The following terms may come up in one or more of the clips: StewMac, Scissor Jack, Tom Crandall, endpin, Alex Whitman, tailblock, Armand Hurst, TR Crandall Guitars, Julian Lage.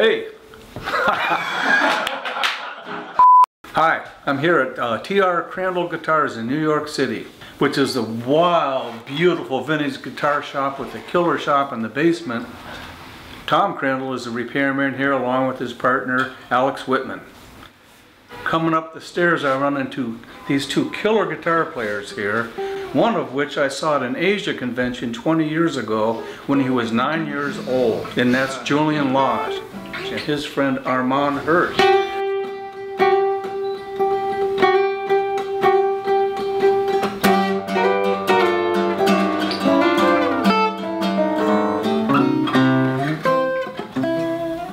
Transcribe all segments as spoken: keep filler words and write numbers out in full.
Hey! Hi, I'm here at uh, T R Crandall Guitars in New York City, which is the wild, beautiful vintage guitar shop with the killer shop in the basement. Tom Crandall is the repairman here along with his partner, Alex Whitman. Coming up the stairs, I run into these two killer guitar players here, one of which I saw at an Asia convention twenty years ago when he was nine years old, and that's Julian Lage and his friend Armand Hurst.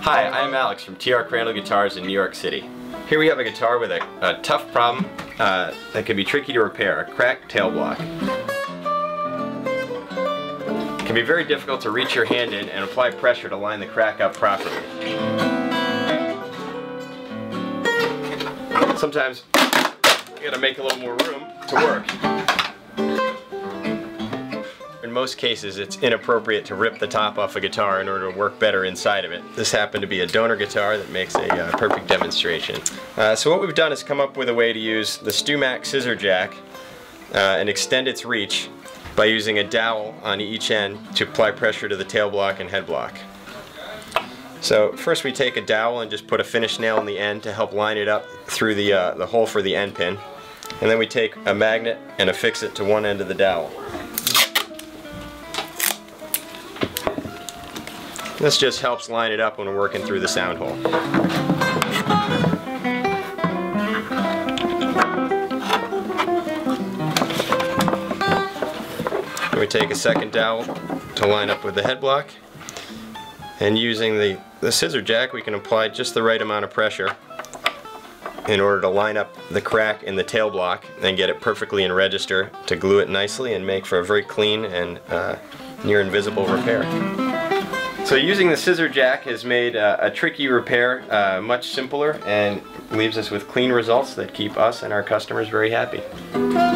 Hi, I'm Alex from T R Crandall Guitars in New York City. Here we have a guitar with a, a tough problem uh, that can be tricky to repair, a cracked tail block. It can be very difficult to reach your hand in and apply pressure to line the crack up properly. Sometimes you gotta make a little more room to work. In most cases, it's inappropriate to rip the top off a guitar in order to work better inside of it. This happened to be a donor guitar that makes a uh, perfect demonstration. Uh, so what we've done is come up with a way to use the StewMac scissor jack uh, and extend its reach by using a dowel on each end to apply pressure to the tail block and head block. So first we take a dowel and just put a finish nail in the end to help line it up through the, uh, the hole for the end pin. And then we take a magnet and affix it to one end of the dowel. This just helps line it up when we're working through the sound hole. We take a second dowel to line up with the head block, and using the, the scissor jack we can apply just the right amount of pressure in order to line up the crack in the tail block and get it perfectly in register to glue it nicely and make for a very clean and uh, near invisible repair. So using the scissor jack has made uh, a tricky repair uh, much simpler and leaves us with clean results that keep us and our customers very happy.